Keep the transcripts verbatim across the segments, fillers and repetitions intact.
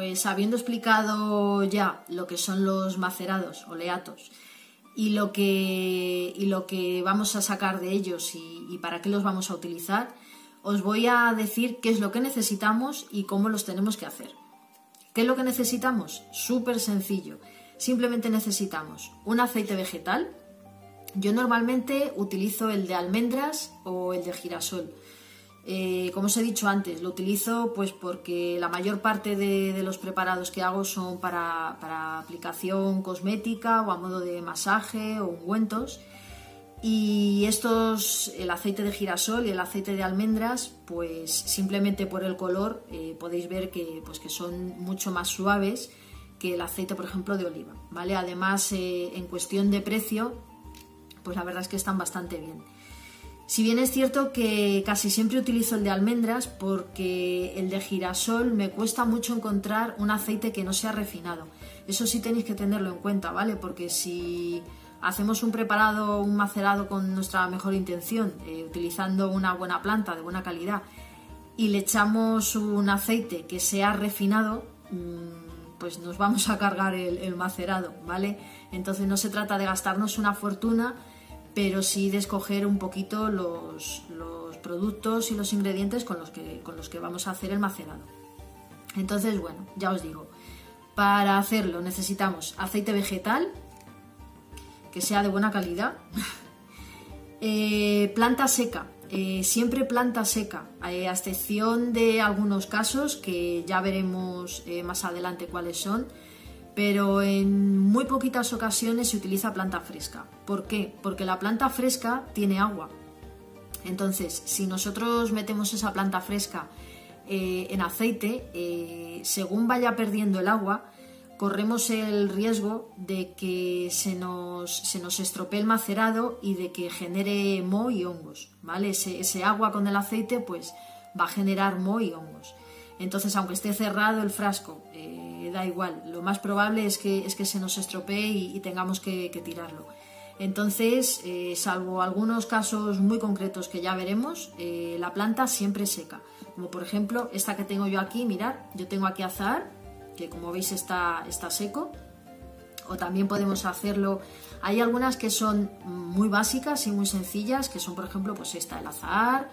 Pues habiendo explicado ya lo que son los macerados, oleatos, y lo que, y lo que vamos a sacar de ellos y, y para qué los vamos a utilizar, os voy a decir qué es lo que necesitamos y cómo los tenemos que hacer. ¿Qué es lo que necesitamos? Súper sencillo. Simplemente necesitamos un aceite vegetal. Yo normalmente utilizo el de almendras o el de girasol. Eh, como os he dicho antes, lo utilizo pues porque la mayor parte de, de los preparados que hago son para, para aplicación cosmética o a modo de masaje o ungüentos, y estos, el aceite de girasol y el aceite de almendras, pues simplemente por el color eh, podéis ver que, pues, que son mucho más suaves que el aceite, por ejemplo, de oliva, ¿vale? Además, eh, en cuestión de precio, pues la verdad es que están bastante bien. Si bien es cierto que casi siempre utilizo el de almendras, porque el de girasol me cuesta mucho encontrar un aceite que no sea refinado. Eso sí tenéis que tenerlo en cuenta, ¿vale? Porque si hacemos un preparado, un macerado con nuestra mejor intención, eh, utilizando una buena planta de buena calidad, y le echamos un aceite que sea refinado, mmm, pues nos vamos a cargar el, el macerado, ¿vale? Entonces no se trata de gastarnos una fortuna, pero sí de escoger un poquito los, los productos y los ingredientes con los, que, con los que vamos a hacer el macerado. Entonces, bueno, ya os digo, para hacerlo necesitamos aceite vegetal, que sea de buena calidad, eh, planta seca, eh, siempre planta seca, eh, a excepción de algunos casos que ya veremos eh, más adelante cuáles son, pero en muy poquitas ocasiones se utiliza planta fresca. ¿Por qué? Porque la planta fresca tiene agua. Entonces, si nosotros metemos esa planta fresca eh, en aceite, eh, según vaya perdiendo el agua, corremos el riesgo de que se nos, se nos estropee el macerado y de que genere moho y hongos, ¿vale? Ese, ese agua con el aceite pues va a generar moho y hongos. Entonces, aunque esté cerrado el frasco, eh, da igual, lo más probable es que, es que se nos estropee y, y tengamos que, que tirarlo. Entonces, eh, salvo algunos casos muy concretos que ya veremos, eh, la planta siempre seca, como por ejemplo esta que tengo yo aquí. Mirad, yo tengo aquí azahar, que como veis está, está seco, o también podemos hacerlo, hay algunas que son muy básicas y muy sencillas, que son por ejemplo pues esta, el azahar,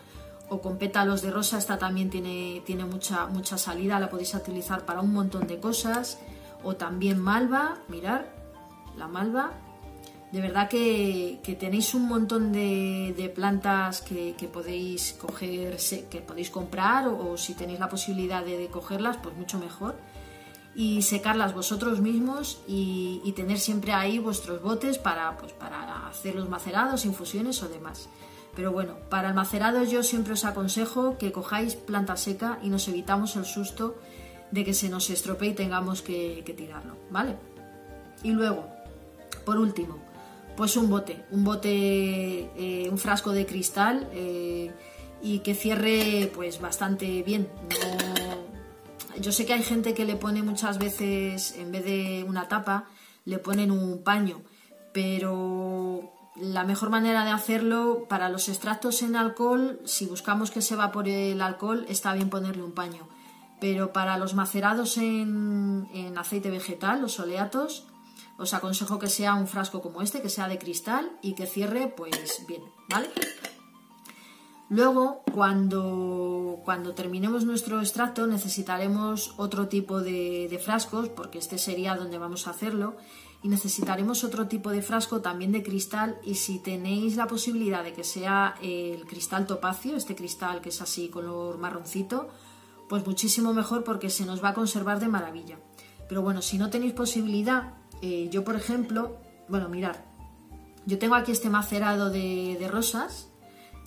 o con pétalos de rosa. Esta también tiene, tiene mucha, mucha salida, la podéis utilizar para un montón de cosas. O también malva, mirad, la malva. De verdad que, que tenéis un montón de, de plantas que, que podéis coger, que podéis comprar, o, o si tenéis la posibilidad de, de cogerlas, pues mucho mejor. Y secarlas vosotros mismos y, y tener siempre ahí vuestros botes para, pues, para hacer los macerados, infusiones o demás. Pero bueno, para el macerado yo siempre os aconsejo que cojáis planta seca y nos evitamos el susto de que se nos estropee y tengamos que, que tirarlo, ¿vale? Y luego, por último, pues un bote, un bote, eh, un frasco de cristal eh, y que cierre pues bastante bien. No, yo sé que hay gente que le pone muchas veces, en vez de una tapa, le ponen un paño, pero la mejor manera de hacerlo para los extractos en alcohol, si buscamos que se evapore el alcohol, está bien ponerle un paño. Pero para los macerados en, en aceite vegetal, los oleatos, os aconsejo que sea un frasco como este, que sea de cristal y que cierre pues bien, ¿vale? Luego, cuando, cuando terminemos nuestro extracto, necesitaremos otro tipo de, de frascos, porque este sería donde vamos a hacerlo. Y necesitaremos otro tipo de frasco también de cristal, y si tenéis la posibilidad de que sea el cristal topacio, este cristal que es así color marroncito, pues muchísimo mejor, porque se nos va a conservar de maravilla. Pero bueno, si no tenéis posibilidad, eh, yo por ejemplo, bueno, mirad, yo tengo aquí este macerado de, de rosas,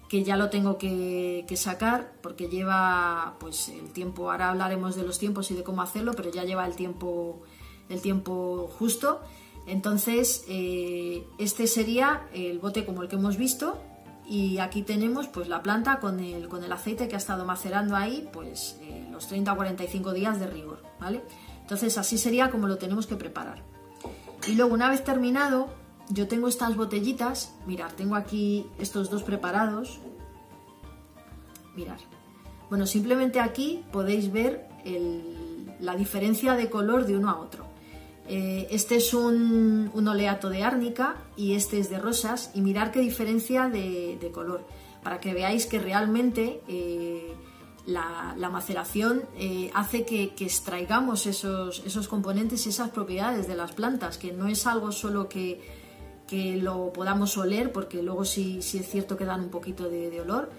que ya lo tengo que, que sacar, porque lleva pues el tiempo, ahora hablaremos de los tiempos y de cómo hacerlo, pero ya lleva el tiempo, el tiempo justo. Entonces, eh, este sería el bote como el que hemos visto, y aquí tenemos pues la planta con el, con el aceite que ha estado macerando ahí pues eh, los treinta a cuarenta y cinco días de rigor, ¿vale? Entonces así sería como lo tenemos que preparar. Y luego, una vez terminado, yo tengo estas botellitas. Mirad, tengo aquí estos dos preparados. Mirad, bueno, simplemente aquí podéis ver el, la diferencia de color de uno a otro. Eh, este es un, un oleato de árnica y este es de rosas, y mirad qué diferencia de, de color, para que veáis que realmente eh, la, la maceración eh, hace que, que extraigamos esos, esos componentes y esas propiedades de las plantas, que no es algo solo que, que lo podamos oler, porque luego sí, sí es cierto que dan un poquito de, de olor,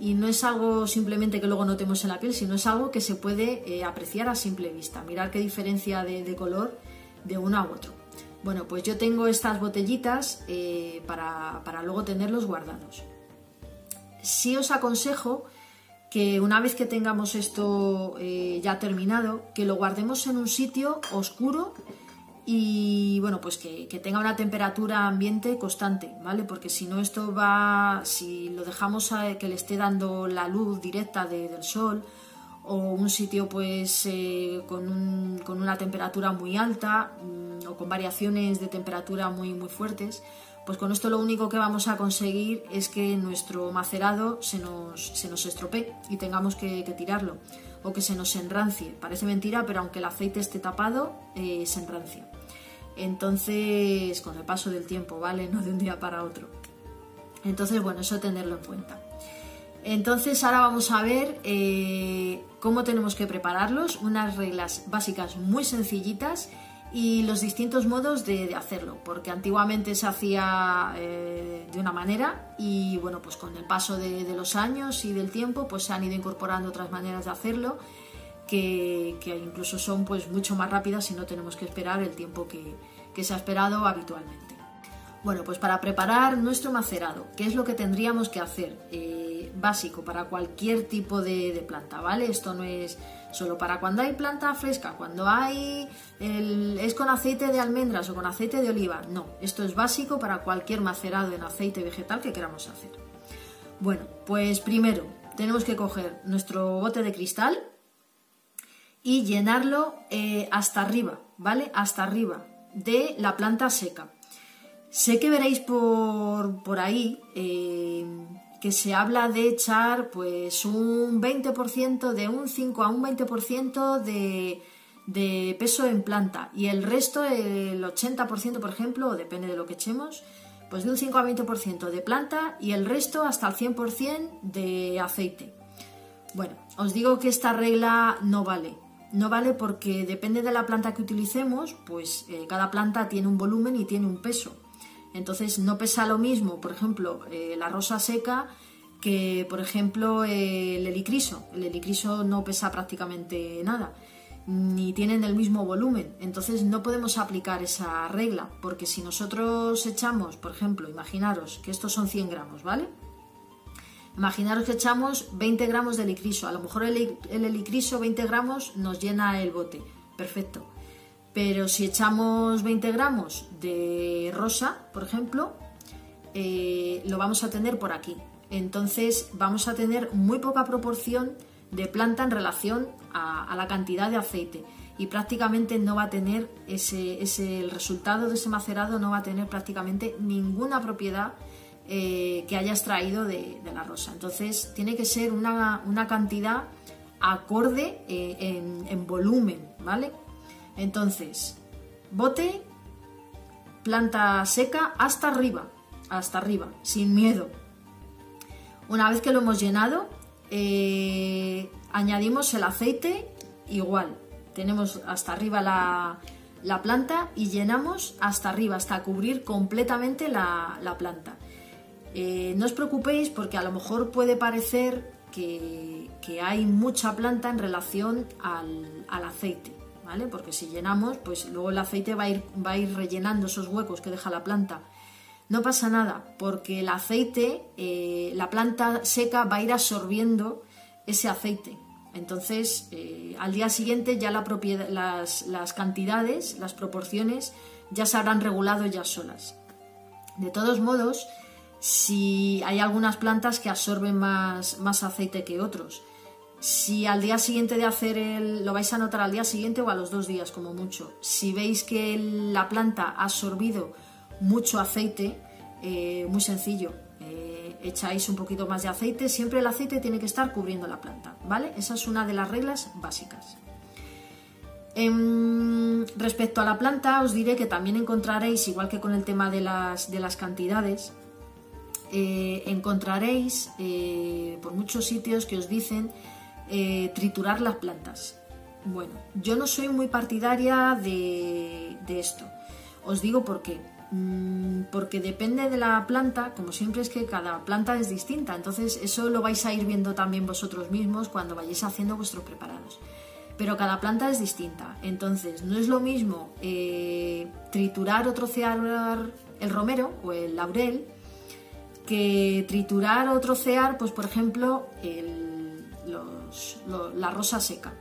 y no es algo simplemente que luego notemos en la piel, sino es algo que se puede eh, apreciar a simple vista. Mirad qué diferencia de, de color de uno a otro. Bueno, pues yo tengo estas botellitas eh, para, para luego tenerlos guardados. Sí os aconsejo que una vez que tengamos esto eh, ya terminado, que lo guardemos en un sitio oscuro y bueno, pues que, que tenga una temperatura ambiente constante, ¿vale? Porque si no, esto va, si lo dejamos a que le esté dando la luz directa de, del sol, o un sitio pues eh, con, un, con una temperatura muy alta mmm, o con variaciones de temperatura muy, muy fuertes, pues con esto lo único que vamos a conseguir es que nuestro macerado se nos, se nos estropee y tengamos que, que tirarlo, o que se nos enrancie. Parece mentira, pero aunque el aceite esté tapado, eh, se enrancia. Entonces, con el paso del tiempo, ¿vale? No de un día para otro. Entonces, bueno, eso tenerlo en cuenta. Entonces, ahora vamos a ver eh, cómo tenemos que prepararlos, unas reglas básicas muy sencillitas y los distintos modos de, de hacerlo, porque antiguamente se hacía eh, de una manera y bueno, pues con el paso de, de los años y del tiempo pues se han ido incorporando otras maneras de hacerlo que, que incluso son pues mucho más rápidas y no tenemos que esperar el tiempo que, que se ha esperado habitualmente. Bueno, pues para preparar nuestro macerado, ¿qué es lo que tendríamos que hacer? Eh, básico para cualquier tipo de, de planta, ¿vale? Esto no es solo para cuando hay planta fresca, cuando hay el, es con aceite de almendras o con aceite de oliva. No, esto es básico para cualquier macerado en aceite vegetal que queramos hacer. Bueno, pues primero tenemos que coger nuestro bote de cristal y llenarlo eh, hasta arriba, ¿vale? Hasta arriba de la planta seca. Sé que veréis por, por ahí eh, que se habla de echar pues un veinte por ciento, de un cinco a un veinte por ciento de, de peso en planta, y el resto, el ochenta por ciento por ejemplo, depende de lo que echemos, pues de un cinco a veinte por ciento de planta y el resto hasta el cien por cien de aceite. Bueno, os digo que esta regla no vale. No vale porque depende de la planta que utilicemos, pues eh, cada planta tiene un volumen y tiene un peso. Entonces no pesa lo mismo, por ejemplo, eh, la rosa seca que, por ejemplo, eh, el helicriso. El helicriso no pesa prácticamente nada, ni tienen el mismo volumen. Entonces no podemos aplicar esa regla, porque si nosotros echamos, por ejemplo, imaginaros que estos son cien gramos, ¿vale? Imaginaros que echamos veinte gramos de helicriso. A lo mejor el, el helicriso veinte gramos nos llena el bote, perfecto. Pero si echamos veinte gramos de rosa, por ejemplo, eh, lo vamos a tener por aquí. Entonces vamos a tener muy poca proporción de planta en relación a, a la cantidad de aceite. Y prácticamente no va a tener ese, ese, el resultado de ese macerado no va a tener prácticamente ninguna propiedad eh, que hayas traído de, de la rosa. Entonces tiene que ser una, una cantidad acorde eh, en, en volumen, ¿vale? Entonces, bote, planta seca hasta arriba, hasta arriba, sin miedo. Una vez que lo hemos llenado, eh, añadimos el aceite igual. Tenemos hasta arriba la, la planta y llenamos hasta arriba, hasta cubrir completamente la, la planta. Eh, no os preocupéis porque a lo mejor puede parecer que, que hay mucha planta en relación al, al aceite. ¿Vale? Porque si llenamos, pues luego el aceite va a, ir, va a ir rellenando esos huecos que deja la planta. No pasa nada, porque el aceite, eh, la planta seca va a ir absorbiendo ese aceite. Entonces, eh, al día siguiente ya la propiedad, las, las cantidades, las proporciones, ya se habrán regulado ya solas. De todos modos, si hay algunas plantas que absorben más, más aceite que otros. Si al día siguiente de hacer el... lo vais a notar al día siguiente o a los dos días como mucho. Si veis que la planta ha absorbido mucho aceite, eh, muy sencillo, eh, echáis un poquito más de aceite. Siempre el aceite tiene que estar cubriendo la planta, ¿vale? Esa es una de las reglas básicas. Eh, respecto a la planta, os diré que también encontraréis, igual que con el tema de las, de las cantidades, eh, encontraréis eh, por muchos sitios que os dicen eh, triturar las plantas. Bueno, yo no soy muy partidaria de, de esto. Os digo por qué. Porque depende de la planta, como siempre es que cada planta es distinta, entonces eso lo vais a ir viendo también vosotros mismos cuando vayáis haciendo vuestros preparados. Pero cada planta es distinta, entonces no es lo mismo eh, triturar o trocear el romero o el laurel que triturar o trocear, pues por ejemplo, el, los, lo, la rosa seca.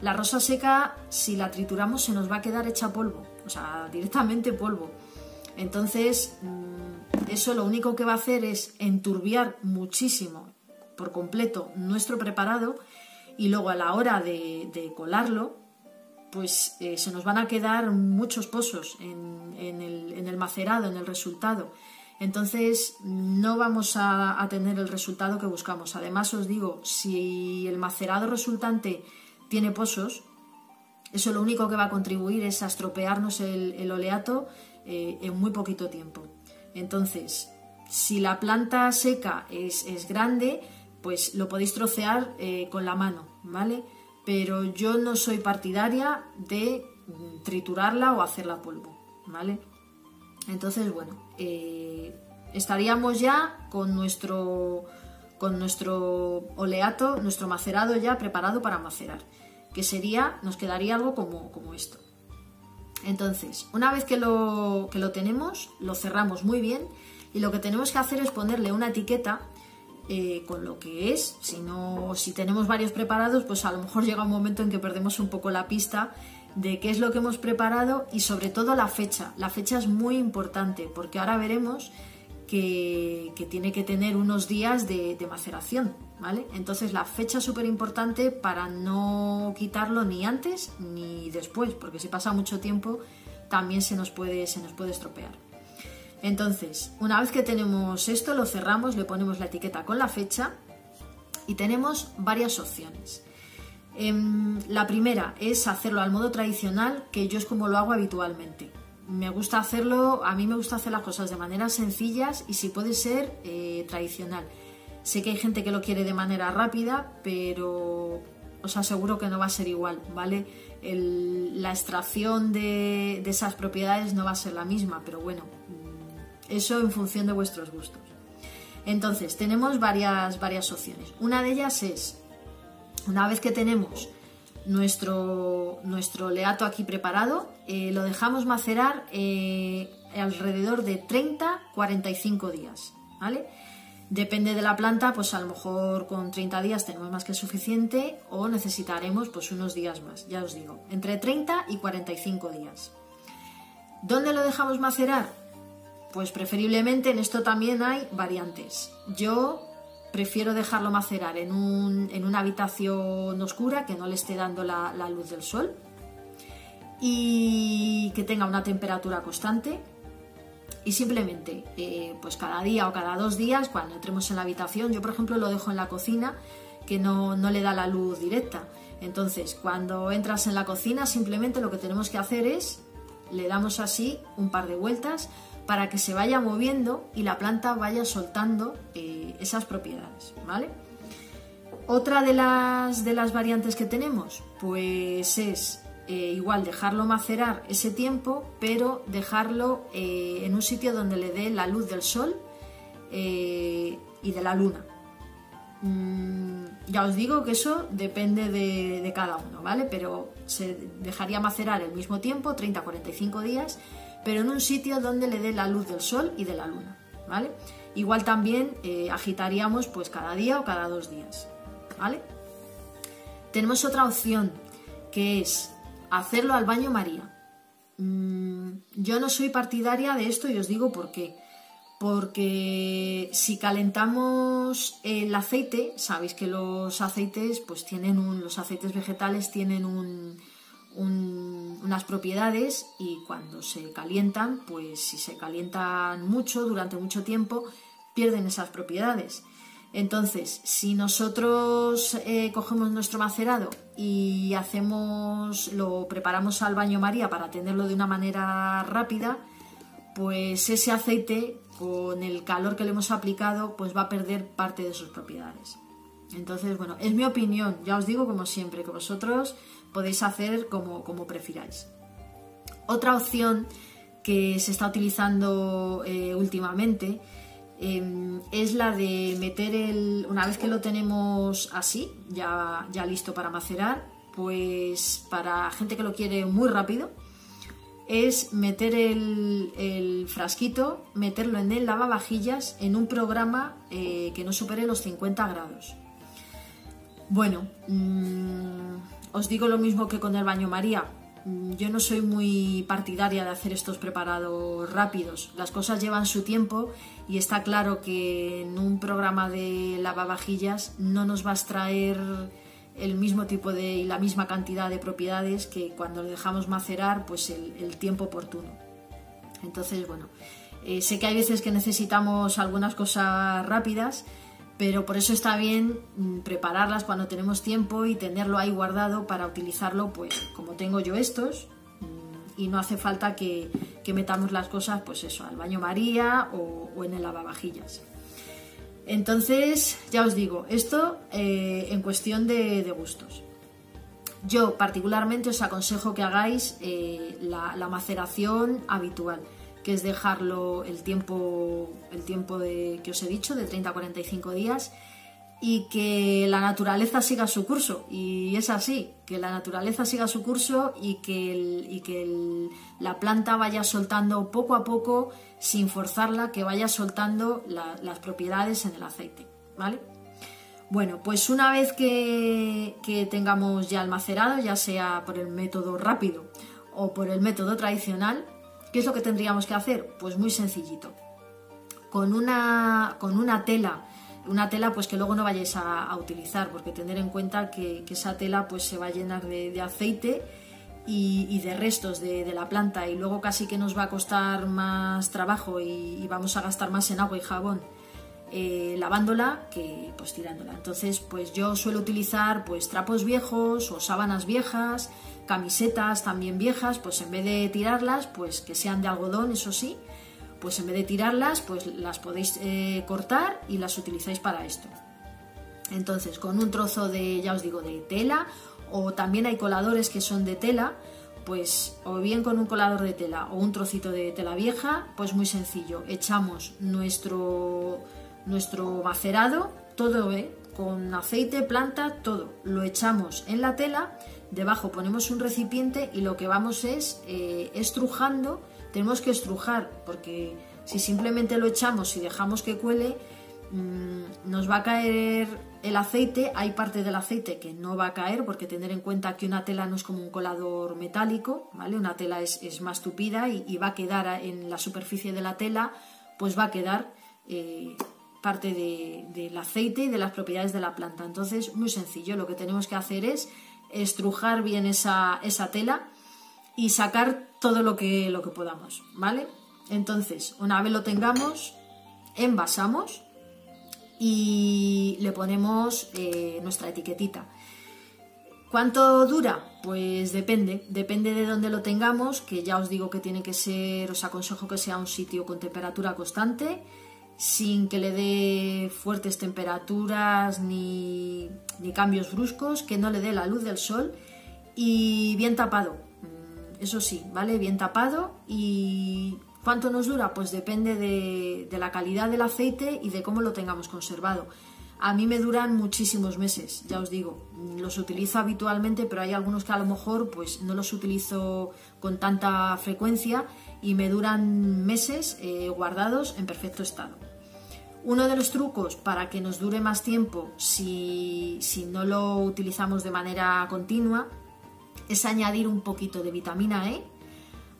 La rosa seca, si la trituramos, se nos va a quedar hecha polvo, o sea, directamente polvo. Entonces, eso lo único que va a hacer es enturbiar muchísimo, por completo, nuestro preparado, y luego a la hora de, de colarlo, pues eh, se nos van a quedar muchos pozos en, en, el, en el macerado, en el resultado. Entonces, no vamos a, a tener el resultado que buscamos. Además, os digo, si el macerado resultante tiene pozos, eso lo único que va a contribuir es a estropearnos el, el oleato Eh, en muy poquito tiempo. Entonces, si la planta seca es, es grande, pues lo podéis trocear eh, con la mano, ¿vale? Pero yo no soy partidaria de triturarla o hacerla polvo, ¿vale? Entonces, bueno, eh, estaríamos ya con nuestro, con nuestro oleato, nuestro macerado ya preparado para macerar, que sería, nos quedaría algo como, como esto. Entonces, una vez que lo, que lo tenemos, lo cerramos muy bien y lo que tenemos que hacer es ponerle una etiqueta eh, con lo que es. Si, no, si tenemos varios preparados, pues a lo mejor llega un momento en que perdemos un poco la pista de qué es lo que hemos preparado y sobre todo la fecha. La fecha es muy importante porque ahora veremos que, que tiene que tener unos días de, de maceración, ¿vale? Entonces la fecha es súper importante para no quitarlo ni antes ni después, porque si pasa mucho tiempo también se nos puede, se nos puede estropear. Entonces, una vez que tenemos esto, lo cerramos, le ponemos la etiqueta con la fecha y tenemos varias opciones. Eh, la primera es hacerlo al modo tradicional, que yo es como lo hago habitualmente. Me gusta hacerlo, a mí me gusta hacer las cosas de maneras sencillas y si puede ser eh, tradicional. Sé que hay gente que lo quiere de manera rápida, pero os aseguro que no va a ser igual, ¿vale? El, la extracción de, de esas propiedades no va a ser la misma, pero bueno, eso en función de vuestros gustos. Entonces, tenemos varias, varias opciones. Una de ellas es, una vez que tenemos nuestro, nuestro oleato aquí preparado, eh, lo dejamos macerar eh, alrededor de treinta a cuarenta y cinco días, ¿vale? Depende de la planta, pues a lo mejor con treinta días tenemos más que suficiente o necesitaremos pues unos días más, ya os digo, entre treinta y cuarenta y cinco días. ¿Dónde lo dejamos macerar? Pues preferiblemente, en esto también hay variantes. Yo prefiero dejarlo macerar en, un, en una habitación oscura que no le esté dando la, la luz del sol y que tenga una temperatura constante. Y simplemente, eh, pues cada día o cada dos días, cuando entremos en la habitación, yo por ejemplo lo dejo en la cocina, que no, no le da la luz directa. Entonces, cuando entras en la cocina, simplemente lo que tenemos que hacer es, le damos así un par de vueltas para que se vaya moviendo y la planta vaya soltando eh, esas propiedades, ¿vale? Otra de las, de las variantes que tenemos, pues es... Eh, igual dejarlo macerar ese tiempo, pero dejarlo eh, en un sitio donde le dé la luz del sol eh, y de la luna. Mm, ya os digo que eso depende de, de cada uno, ¿vale? Pero se dejaría macerar el mismo tiempo, treinta a cuarenta y cinco días, pero en un sitio donde le dé la luz del sol y de la luna, ¿vale? Igual también eh, agitaríamos pues cada día o cada dos días, ¿vale? Tenemos otra opción que es hacerlo al baño María. Yo no soy partidaria de esto y os digo por qué. Porque si calentamos el aceite, sabéis que los aceites, pues tienen un, los aceites vegetales tienen un, un, unas propiedades y cuando se calientan, pues si se calientan mucho, durante mucho tiempo, pierden esas propiedades. Entonces, si nosotros eh, cogemos nuestro macerado y hacemos, lo preparamos al baño María para tenerlo de una manera rápida, pues ese aceite, con el calor que le hemos aplicado, pues va a perder parte de sus propiedades. Entonces, bueno, es mi opinión, ya os digo como siempre, que vosotros podéis hacer como, como prefiráis. Otra opción que se está utilizando eh, últimamente eh, es la de meter el... Una vez que lo tenemos así, ya, ya listo para macerar, pues para gente que lo quiere muy rápido, es meter el, el frasquito, meterlo en el lavavajillas en un programa eh, que no supere los cincuenta grados. Bueno, mmm, os digo lo mismo que con el baño María. Yo no soy muy partidaria de hacer estos preparados rápidos. Las cosas llevan su tiempo y está claro que en un programa de lavavajillas no nos va a extraer el mismo tipo de y la misma cantidad de propiedades que cuando lo dejamos macerar pues el, el tiempo oportuno. Entonces, bueno, eh, sé que hay veces que necesitamos algunas cosas rápidas, pero por eso está bien prepararlas cuando tenemos tiempo y tenerlo ahí guardado para utilizarlo, pues como tengo yo estos, y no hace falta que, que metamos las cosas, pues eso, al baño María o, o en el lavavajillas. Entonces, ya os digo, esto eh, en cuestión de, de gustos. Yo particularmente os aconsejo que hagáis eh, la, la maceración habitual, que es dejarlo el tiempo, el tiempo de, que os he dicho, de treinta a cuarenta y cinco días, y que la naturaleza siga su curso. Y es así, que la naturaleza siga su curso y que, el, y que el, la planta vaya soltando poco a poco, sin forzarla, que vaya soltando la, las propiedades en el aceite, ¿vale? Bueno, pues una vez que, que tengamos ya el macerado, ya sea por el método rápido o por el método tradicional, ¿qué es lo que tendríamos que hacer? Pues muy sencillito. Con una, con una tela, una tela pues que luego no vayáis a, a utilizar, porque tener en cuenta que, que esa tela pues se va a llenar de, de aceite y, y de restos de, de la planta, y luego casi que nos va a costar más trabajo y, y vamos a gastar más en agua y jabón eh, lavándola que pues tirándola. Entonces, pues yo suelo utilizar pues trapos viejos o sábanas viejas, camisetas también viejas, pues en vez de tirarlas, pues que sean de algodón, eso sí, pues en vez de tirarlas, pues las podéis eh, cortar y las utilizáis para esto. Entonces, con un trozo de, ya os digo, de tela, o también hay coladores que son de tela, pues o bien con un colador de tela o un trocito de tela vieja, pues muy sencillo, echamos nuestro, nuestro macerado, todo, ¿eh? Con aceite, planta, todo, lo echamos en la tela. Debajo ponemos un recipiente y lo que vamos es eh, estrujando. Tenemos que estrujar, porque si simplemente lo echamos y dejamos que cuele, mmm, nos va a caer el aceite. Hay parte del aceite que no va a caer, porque tener en cuenta que una tela no es como un colador metálico, ¿vale? Una tela es, es más tupida y, y va a quedar en la superficie de la tela, pues va a quedar eh, parte de, del aceite y de las propiedades de la planta. Entonces, muy sencillo, lo que tenemos que hacer es estrujar bien esa, esa tela y sacar todo lo que, lo que podamos, ¿vale? Entonces, una vez lo tengamos, envasamos y le ponemos eh, nuestra etiquetita. ¿Cuánto dura? Pues depende, depende de dónde lo tengamos, que ya os digo que tiene que ser, os aconsejo que sea un sitio con temperatura constante, sin que le dé fuertes temperaturas ni, ni cambios bruscos, que no le dé la luz del sol, y bien tapado, eso sí, ¿vale? Bien tapado. ¿Y cuánto nos dura? Pues depende de, de la calidad del aceite y de cómo lo tengamos conservado. A mí me duran muchísimos meses, ya os digo, los utilizo habitualmente, pero hay algunos que a lo mejor pues no los utilizo con tanta frecuencia y me duran meses eh, guardados en perfecto estado. Uno de los trucos para que nos dure más tiempo si, si no lo utilizamos de manera continua es añadir un poquito de vitamina E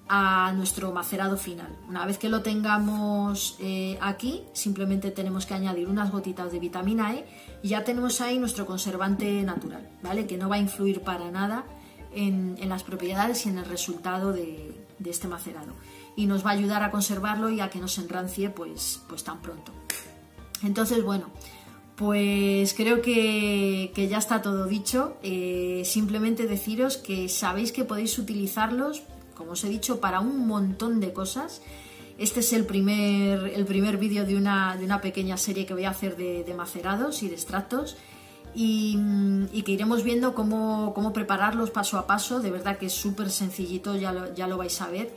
a nuestro macerado final. Una vez que lo tengamos eh, aquí, simplemente tenemos que añadir unas gotitas de vitamina E y ya tenemos ahí nuestro conservante natural, ¿vale? Que no va a influir para nada en, en las propiedades y en el resultado de, de este macerado, y nos va a ayudar a conservarlo y a que no se enrancie pues, pues tan pronto. Entonces, bueno, Pues creo que, que ya está todo dicho. Eh, simplemente deciros que sabéis que podéis utilizarlos, como os he dicho, para un montón de cosas. Este es el primer, el primer vídeo de una, de una pequeña serie que voy a hacer de, de macerados y de extractos, y, y que iremos viendo cómo, cómo prepararlos paso a paso. De verdad que es súper sencillito, ya lo, ya lo vais a ver.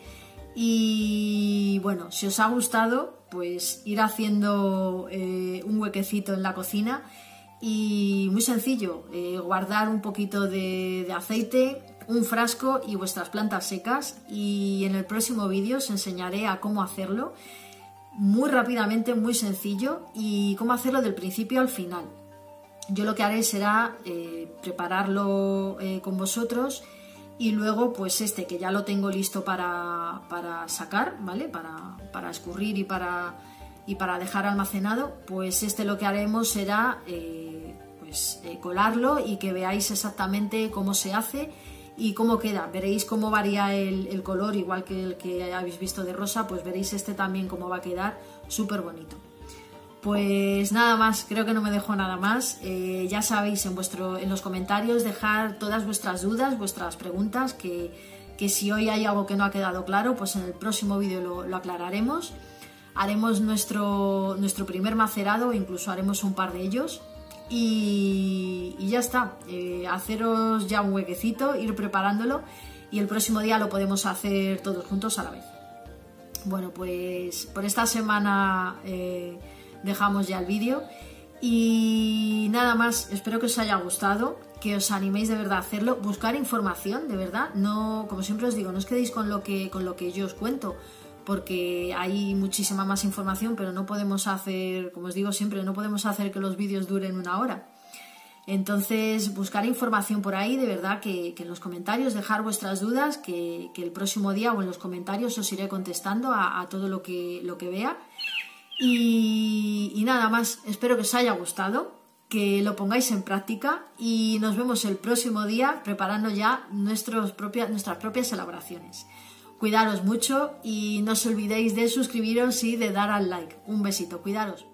Y bueno, si os ha gustado, pues ir haciendo eh, un huequecito en la cocina, y muy sencillo, eh, guardar un poquito de, de aceite, un frasco y vuestras plantas secas, y en el próximo vídeo os enseñaré a cómo hacerlo muy rápidamente, muy sencillo, y cómo hacerlo del principio al final. Yo lo que haré será eh, prepararlo eh, con vosotros, y luego pues este que ya lo tengo listo para, para sacar, ¿vale? Para, para escurrir y para, y para dejar almacenado, pues este lo que haremos será eh, pues, eh, colarlo y que veáis exactamente cómo se hace y cómo queda. Veréis cómo varía el, el color, igual que el que habéis visto de rosa, pues veréis este también cómo va a quedar, súper bonito. Pues nada más, creo que no me dejo nada más. Eh, ya sabéis, en, vuestro, en los comentarios dejar todas vuestras dudas, vuestras preguntas, que, que si hoy hay algo que no ha quedado claro, pues en el próximo vídeo lo, lo aclararemos. Haremos nuestro, nuestro primer macerado, incluso haremos un par de ellos. Y, y ya está, eh, haceros ya un huequecito, ir preparándolo, y el próximo día lo podemos hacer todos juntos a la vez. Bueno, pues por esta semana eh, dejamos ya el vídeo, y nada más. Espero que os haya gustado, que os animéis de verdad a hacerlo, buscar información, de verdad. No, como siempre os digo, no os quedéis con lo que, con lo que yo os cuento, porque hay muchísima más información, pero no podemos hacer, como os digo siempre, no podemos hacer que los vídeos duren una hora. Entonces, buscar información por ahí, de verdad, que, que en los comentarios dejar vuestras dudas, que, que el próximo día o en los comentarios os iré contestando a, a todo lo que, lo que vea. Y, y nada más, espero que os haya gustado, que lo pongáis en práctica, y nos vemos el próximo día preparando ya nuestros propias, nuestras propias elaboraciones. Cuidaros mucho y no os olvidéis de suscribiros y de dar al like. Un besito, cuidaros.